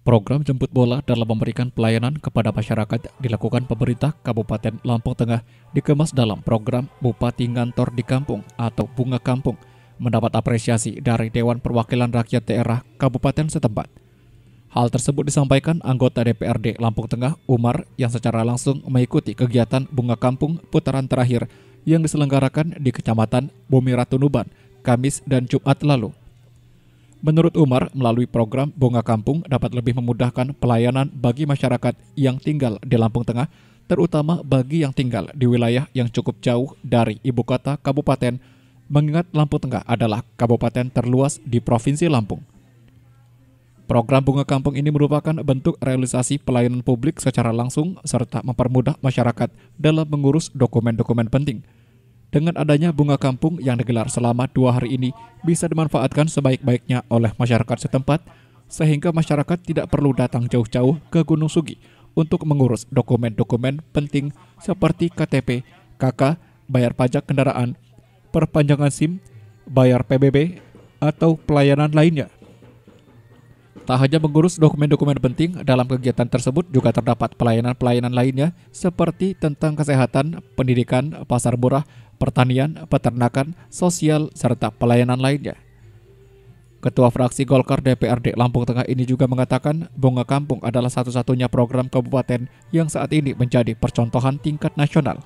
Program jemput bola dalam memberikan pelayanan kepada masyarakat dilakukan pemerintah Kabupaten Lampung Tengah dikemas dalam program Bupati Ngantor di Kampung atau Bunga Kampung, mendapat apresiasi dari Dewan Perwakilan Rakyat Daerah Kabupaten setempat. Hal tersebut disampaikan anggota DPRD Lampung Tengah Umar yang secara langsung mengikuti kegiatan Bunga Kampung putaran terakhir yang diselenggarakan di Kecamatan Bumi Ratu Nuban, Kamis dan Jumat lalu. Menurut Umar, melalui program Bunga Kampung dapat lebih memudahkan pelayanan bagi masyarakat yang tinggal di Lampung Tengah, terutama bagi yang tinggal di wilayah yang cukup jauh dari ibu kota kabupaten, mengingat Lampung Tengah adalah kabupaten terluas di Provinsi Lampung. Program Bunga Kampung ini merupakan bentuk realisasi pelayanan publik secara langsung serta mempermudah masyarakat dalam mengurus dokumen-dokumen penting. Dengan adanya Bunga Kampung yang digelar selama 2 hari ini bisa dimanfaatkan sebaik-baiknya oleh masyarakat setempat, sehingga masyarakat tidak perlu datang jauh-jauh ke Gunung Sugih untuk mengurus dokumen-dokumen penting seperti KTP, KK, bayar pajak kendaraan, perpanjangan SIM, bayar PBB, atau pelayanan lainnya. Tak hanya mengurus dokumen-dokumen penting, dalam kegiatan tersebut juga terdapat pelayanan-pelayanan lainnya seperti tentang kesehatan, pendidikan, pasar murah, pertanian, peternakan, sosial, serta pelayanan lainnya. Ketua Fraksi Golkar DPRD Lampung Tengah ini juga mengatakan Bunga Kampung adalah satu-satunya program kabupaten yang saat ini menjadi percontohan tingkat nasional.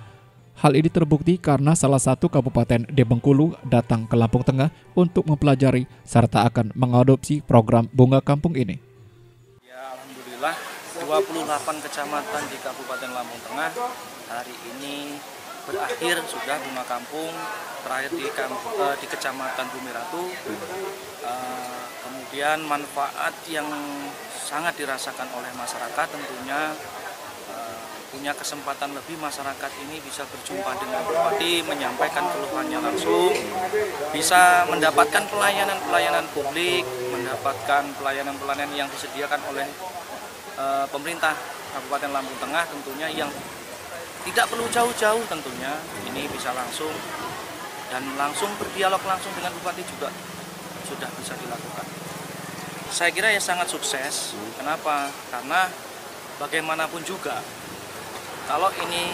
Hal ini terbukti karena salah satu kabupaten di Bengkulu datang ke Lampung Tengah untuk mempelajari serta akan mengadopsi program Bunga Kampung ini. Ya, alhamdulillah 28 kecamatan di Kabupaten Lampung Tengah hari ini berakhir sudah Bunga Kampung, terakhir di Kecamatan Bumi Ratu. Kemudian manfaat yang sangat dirasakan oleh masyarakat tentunya punya kesempatan lebih, masyarakat ini bisa berjumpa dengan bupati, menyampaikan keluhannya langsung, bisa mendapatkan pelayanan-pelayanan publik, mendapatkan pelayanan-pelayanan yang disediakan oleh pemerintah Kabupaten Lampung Tengah tentunya, yang tidak perlu jauh-jauh tentunya, ini bisa langsung dan langsung berdialog langsung dengan bupati juga sudah bisa dilakukan. Saya kira ya sangat sukses. Kenapa? Karena bagaimanapun juga kalau ini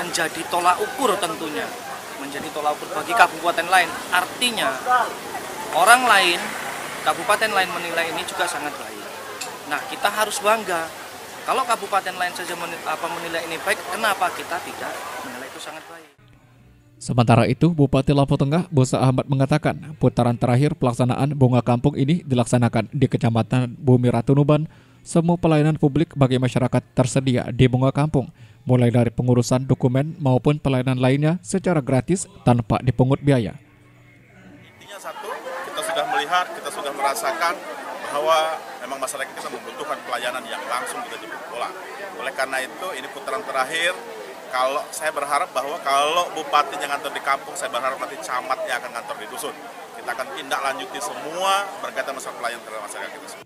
menjadi tolak ukur tentunya, menjadi tolak ukur bagi kabupaten lain, artinya orang lain, kabupaten lain menilai ini juga sangat baik. Nah, kita harus bangga. Kalau kabupaten lain saja menilai ini baik, kenapa kita tidak menilai itu sangat baik? Sementara itu, Bupati Lampung Tengah Musa Ahmad mengatakan putaran terakhir pelaksanaan Bunga Kampung ini dilaksanakan di Kecamatan Bumi Ratu Nuban. Semua pelayanan publik bagi masyarakat tersedia di Bunga Kampung, mulai dari pengurusan dokumen maupun pelayanan lainnya secara gratis tanpa dipungut biaya. Intinya satu, kita sudah melihat, kita sudah merasakan bahwa memang masyarakat kita membutuhkan pelayanan yang langsung kita jemput bola. Oleh karena itu, ini putaran terakhir. Kalau saya berharap bahwa kalau bupatinya ngantor di kampung, saya berharap nanti camatnya akan ngantor di dusun. Kita akan tindak lanjuti semua berkaitan masalah pelayanan terhadap masyarakat kita.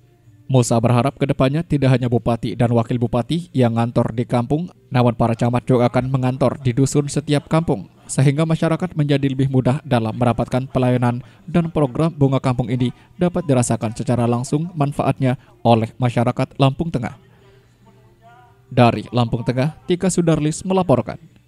Musa berharap kedepannya tidak hanya bupati dan wakil bupati yang ngantor di kampung, namun para camat juga akan mengantor di dusun setiap kampung, sehingga masyarakat menjadi lebih mudah dalam mendapatkan pelayanan dan program Bunga Kampung ini dapat dirasakan secara langsung manfaatnya oleh masyarakat Lampung Tengah. Dari Lampung Tengah, Tika Sudarlis melaporkan.